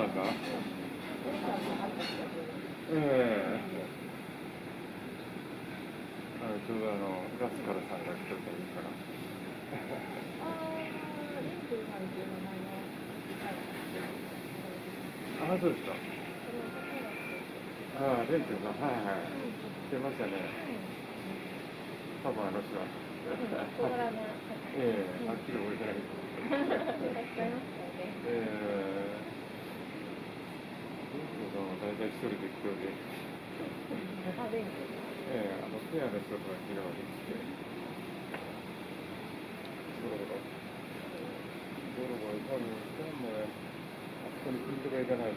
なんか。ええ。ちょうどラスカルさんが来てたから。ああ、そうですか。ああ、レンテさん、はいはい。来てましたね。パパの人は。ええ、はっきり覚えてないです。大体一人で来ております。ペアの人とは違うわけですけど、あそこにピントがいかないと。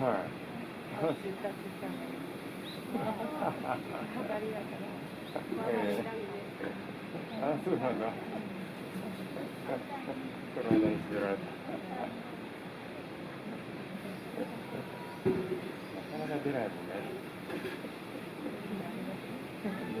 はい。飾りだから。あ、そうなんですか。なかなか出ないもんね。ねえ。